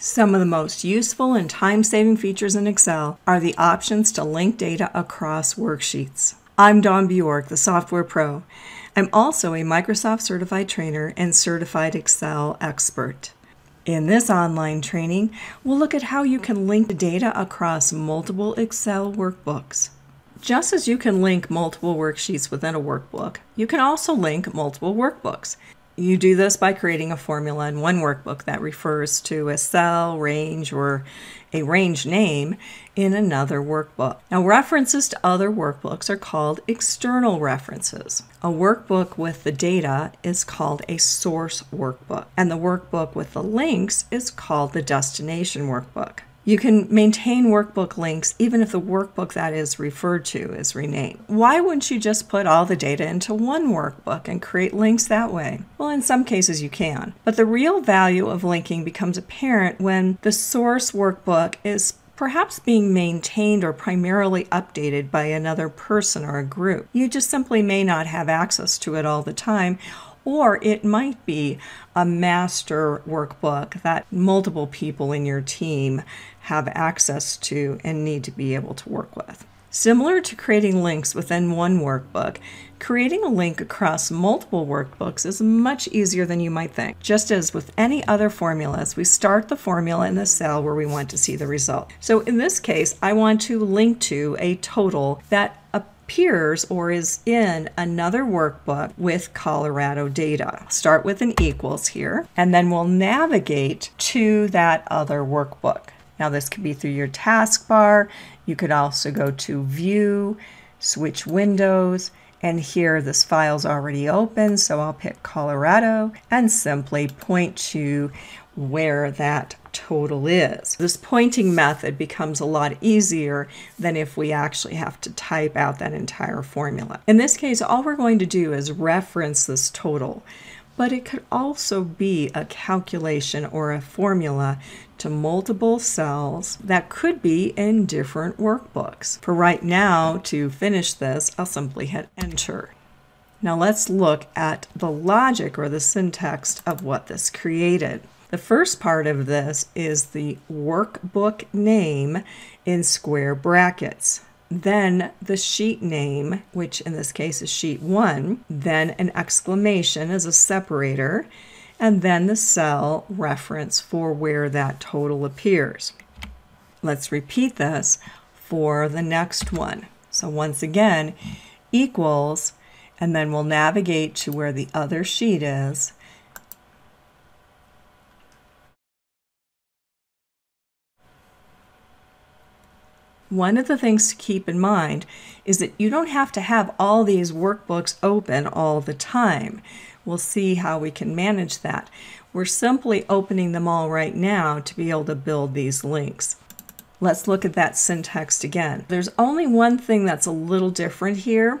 Some of the most useful and time-saving features in Excel are the options to link data across worksheets. I'm Dawn Bjork, the software pro. I'm also a Microsoft certified trainer and certified Excel expert. In this online training, we'll look at how you can link data across multiple Excel workbooks. Just as you can link multiple worksheets within a workbook, you can also link multiple workbooks. You do this by creating a formula in one workbook that refers to a cell, range, or a range name in another workbook. Now, references to other workbooks are called external references. A workbook with the data is called a source workbook, and the workbook with the links is called the destination workbook. You can maintain workbook links even if the workbook that is referred to is renamed. Why wouldn't you just put all the data into one workbook and create links that way? Well, in some cases you can, but the real value of linking becomes apparent when the source workbook is perhaps being maintained or primarily updated by another person or a group. You just simply may not have access to it all the time, or it might be a master workbook that multiple people in your team have access to and need to be able to work with. Similar to creating links within one workbook, creating a link across multiple workbooks is much easier than you might think. Just as with any other formulas, we start the formula in the cell where we want to see the result. So in this case, I want to link to a total that appears or is in another workbook with Colorado data. Start with an equals here, and then we'll navigate to that other workbook. Now this could be through your taskbar. You could also go to View, switch windows, and here this file's already open, so I'll pick Colorado and simply point to where that total is. This pointing method becomes a lot easier than if we actually have to type out that entire formula. In this case, all we're going to do is reference this total, but it could also be a calculation or a formula to multiple cells that could be in different workbooks. For right now, to finish this, I'll simply hit Enter. Now let's look at the logic or the syntax of what this created. The first part of this is the workbook name in square brackets, then the sheet name, which in this case is sheet 1, then an exclamation as a separator, and then the cell reference for where that total appears. Let's repeat this for the next one. So once again, equals, and then we'll navigate to where the other sheet is, One of the things to keep in mind is that you don't have to have all these workbooks open all the time. We'll see how we can manage that. We're simply opening them all right now to be able to build these links. Let's look at that syntax again. There's only one thing that's a little different here,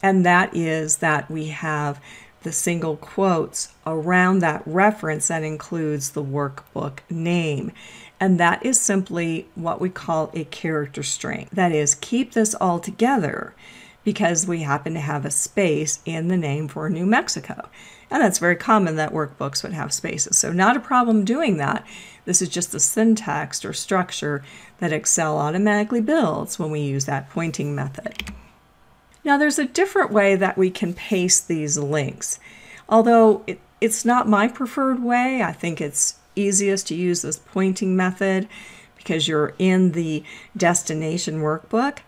and that is that we have the single quotes around that reference that includes the workbook name. And that is simply what we call a character string. That is, keep this all together because we happen to have a space in the name for New Mexico. And that's very common that workbooks would have spaces. So not a problem doing that. This is just the syntax or structure that Excel automatically builds when we use that pointing method. Now there's a different way that we can paste these links. Although it's not my preferred way, I think it's easiest to use this pointing method because you're in the destination workbook.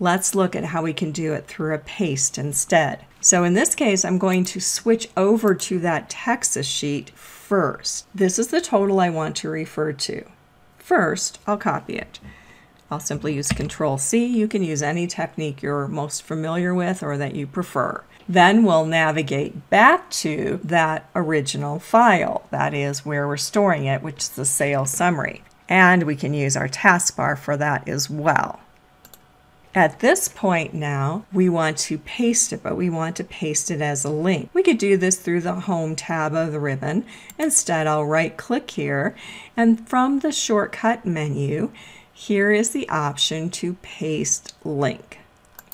Let's look at how we can do it through a paste instead. So in this case, I'm going to switch over to that Texas sheet first. This is the total I want to refer to. First, I'll copy it. I'll simply use Control-C. You can use any technique you're most familiar with or that you prefer. Then we'll navigate back to that original file. That is where we're storing it, which is the sales summary. And we can use our taskbar for that as well. At this point now, we want to paste it, but we want to paste it as a link. We could do this through the Home tab of the ribbon. Instead, I'll right-click here, and from the shortcut menu, here is the option to paste link.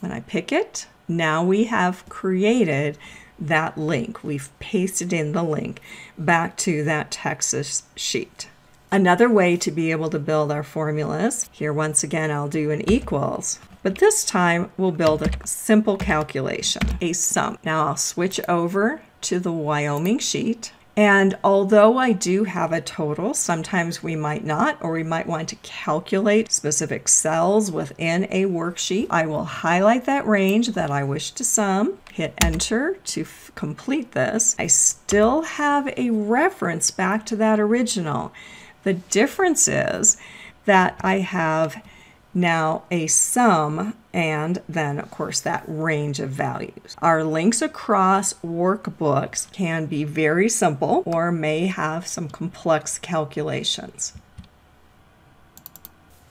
When I pick it, now we have created that link. We've pasted in the link back to that Texas sheet. Another way to be able to build our formulas, here once again I'll do an equals, but this time we'll build a simple calculation, a sum. Now I'll switch over to the Wyoming sheet, and although I do have a total, sometimes we might not, or we might want to calculate specific cells within a worksheet. I will highlight that range that I wish to sum, hit enter to complete this. I still have a reference back to that original. The difference is that I have now a sum and then of course that range of values. Our links across workbooks can be very simple or may have some complex calculations.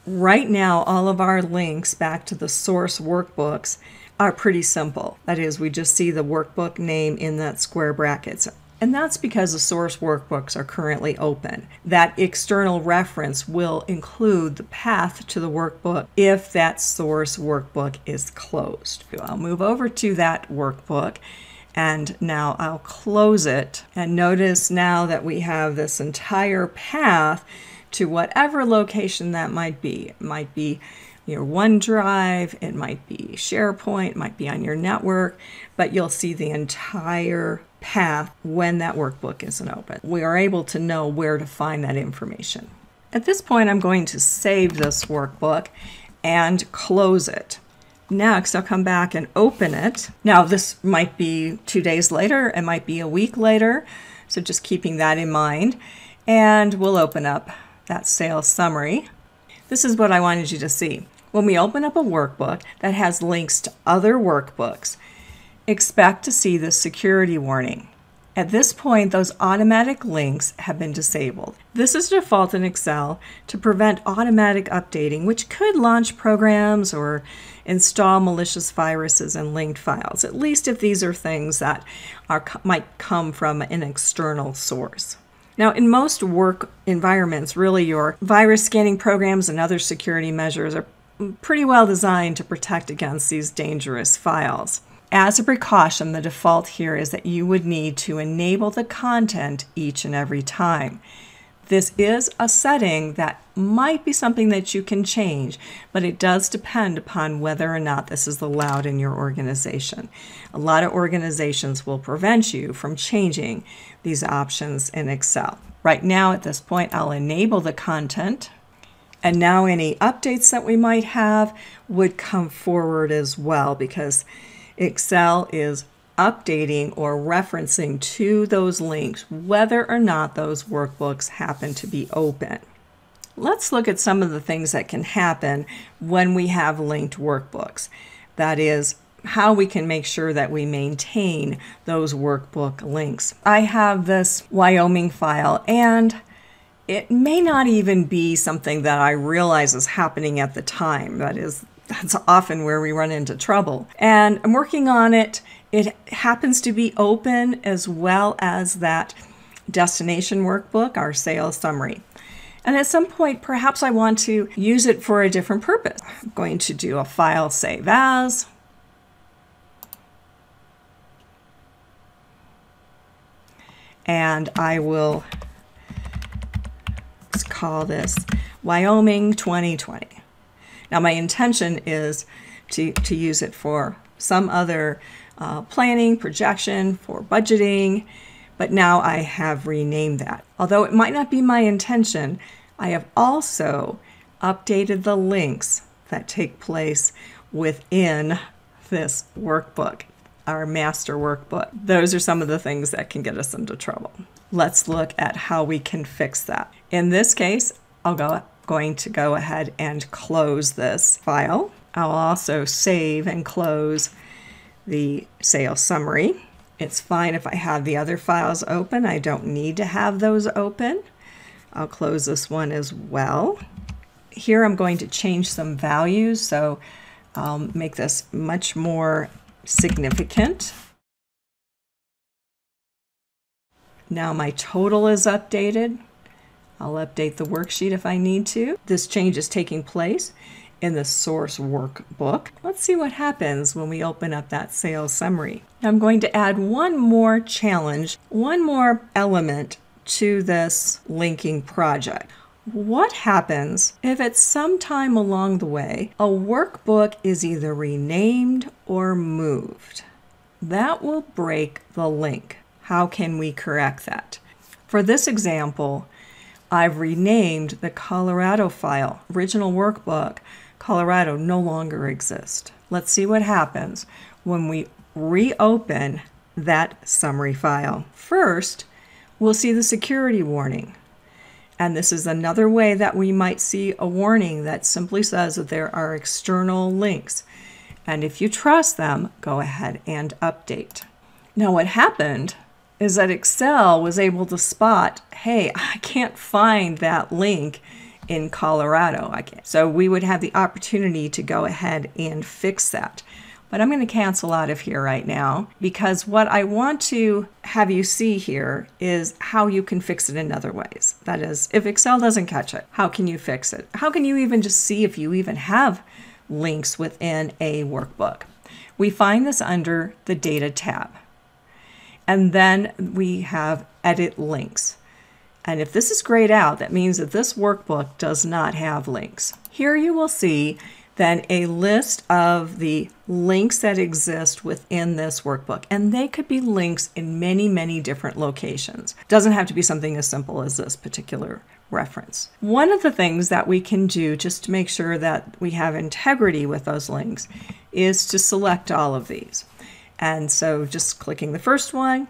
Right now all of our links back to the source workbooks are pretty simple. That is, we just see the workbook name in that square brackets. And that's because the source workbooks are currently open. That external reference will include the path to the workbook if that source workbook is closed. I'll move over to that workbook and now I'll close it. And notice now that we have this entire path to whatever location that might be. It might be your OneDrive, it might be SharePoint, it might be on your network, but you'll see the entire path when that workbook isn't open. We are able to know where to find that information. At this point, I'm going to save this workbook and close it. Next, I'll come back and open it. Now, this might be 2 days later, it might be a week later, so just keeping that in mind. And we'll open up that sales summary. This is what I wanted you to see. When we open up a workbook that has links to other workbooks, expect to see the security warning. At this point, those automatic links have been disabled. This is a default in Excel to prevent automatic updating, which could launch programs or install malicious viruses and linked files, at least if these are things that might come from an external source. Now, in most work environments, really your virus scanning programs and other security measures are pretty well designed to protect against these dangerous files. As a precaution, the default here is that you would need to enable the content each and every time. This is a setting that might be something that you can change, but it does depend upon whether or not this is allowed in your organization. A lot of organizations will prevent you from changing these options in Excel. Right now, at this point, I'll enable the content, and now any updates that we might have would come forward as well, because Excel is updating or referencing to those links whether or not those workbooks happen to be open. Let's look at some of the things that can happen when we have linked workbooks. That is, how we can make sure that we maintain those workbook links. I have this Wyoming file, and it may not even be something that I realize is happening at the time. That is, that's often where we run into trouble. And I'm working on it. It happens to be open as well as that destination workbook, our sales summary. And at some point, perhaps I want to use it for a different purpose. I'm going to do a file save as. And I will call this Wyoming 2020. Now my intention is to use it for some other planning, projection, for budgeting, but now I have renamed that. Although it might not be my intention, I have also updated the links that take place within this workbook, our master workbook. Those are some of the things that can get us into trouble. Let's look at how we can fix that. In this case, I'm going to go ahead and close this file. I'll also save and close the sales summary. It's fine if I have the other files open. I don't need to have those open. I'll close this one as well. Here I'm going to change some values, so I'll make this much more significant. Now my total is updated. I'll update the worksheet if I need to. This change is taking place in the source workbook. Let's see what happens when we open up that sales summary. I'm going to add one more challenge, one more element to this linking project. What happens if at some time along the way a workbook is either renamed or moved? That will break the link. How can we correct that? For this example, I've renamed the Colorado file. Original workbook, Colorado, no longer exists. Let's see what happens when we reopen that summary file. First, we'll see the security warning. And this is another way that we might see a warning that simply says that there are external links. And if you trust them, go ahead and update. Now what happened is that Excel was able to spot, hey, I can't find that link in Colorado. So we would have the opportunity to go ahead and fix that. But I'm going to cancel out of here right now, because what I want to have you see here is how you can fix it in other ways. That is, if Excel doesn't catch it, how can you fix it? How can you even just see if you even have links within a workbook? We find this under the Data tab. And then we have Edit Links. And if this is grayed out, that means that this workbook does not have links. Here you will see then a list of the links that exist within this workbook. And they could be links in many, many different locations. It doesn't have to be something as simple as this particular reference. One of the things that we can do just to make sure that we have integrity with those links is to select all of these. And so just clicking the first one,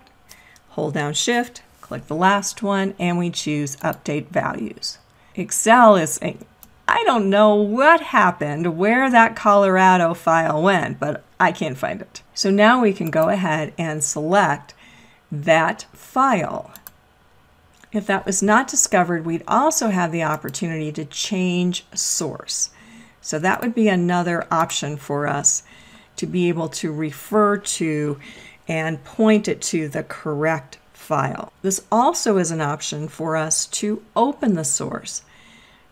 hold down Shift, click the last one, and we choose Update Values. Excel is saying, I don't know what happened, where that Colorado file went, but I can't find it. So now we can go ahead and select that file. If that was not discovered, we'd also have the opportunity to change source. So that would be another option for us to be able to refer to and point it to the correct file. This also is an option for us to open the source.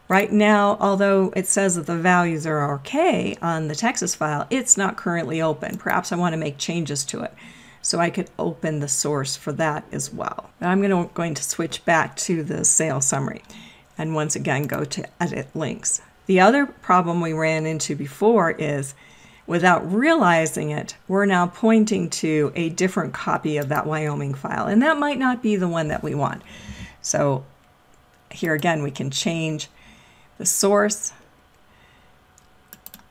Right now, although it says that the values are okay on the Texas file, it's not currently open. Perhaps I want to make changes to it. So I could open the source for that as well. Now I'm going to switch back to the sales summary and once again go to Edit Links. The other problem we ran into before is, without realizing it, we're now pointing to a different copy of that Wyoming file, and that might not be the one that we want. So here again, we can change the source,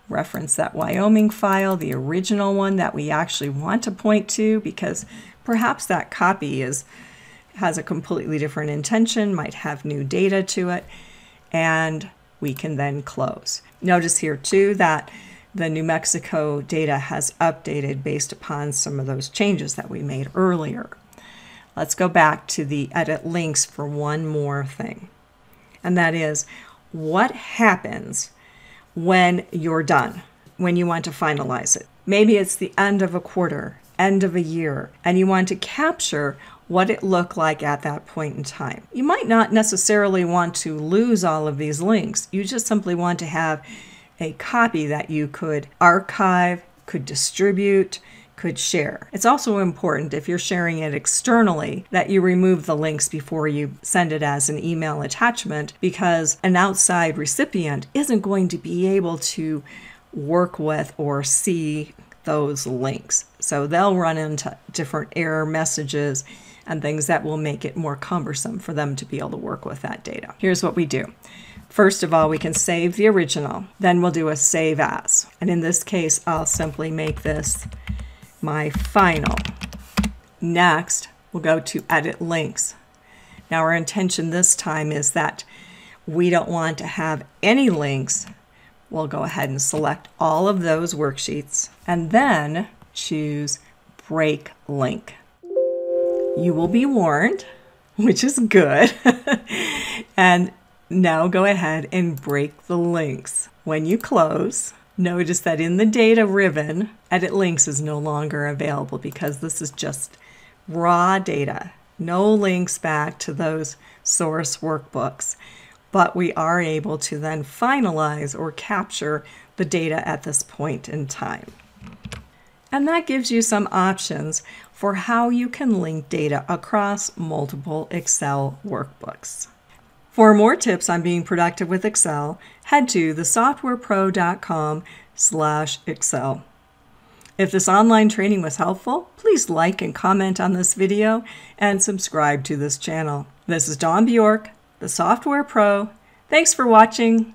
reference that Wyoming file, the original one that we actually want to point to, because perhaps that copy has a completely different intention, might have new data to it, and we can then close. Notice here too that the New Mexico data has updated based upon some of those changes that we made earlier. Let's go back to the Edit Links for one more thing, and that is, what happens when you're done, when you want to finalize it? Maybe it's the end of a quarter, end of a year, and you want to capture what it looked like at that point in time. You might not necessarily want to lose all of these links. You just simply want to have a copy that you could archive, could distribute, could share. It's also important, if you're sharing it externally, that you remove the links before you send it as an email attachment, because an outside recipient isn't going to be able to work with or see those links. So they'll run into different error messages and things that will make it more cumbersome for them to be able to work with that data. Here's what we do. First of all, we can save the original. Then we'll do a Save As. And in this case, I'll simply make this my final. Next, we'll go to Edit Links. Now our intention this time is that we don't want to have any links. We'll go ahead and select all of those worksheets and then choose Break Link. You will be warned, which is good. And now go ahead and break the links. When you close, notice that in the data ribbon, Edit Links is no longer available because this is just raw data. No links back to those source workbooks. But we are able to then finalize or capture the data at this point in time. And that gives you some options for how you can link data across multiple Excel workbooks. For more tips on being productive with Excel, head to thesoftwarepro.com/Excel. If this online training was helpful, please like and comment on this video and subscribe to this channel. This is Dawn Bjork, the Software Pro. Thanks for watching.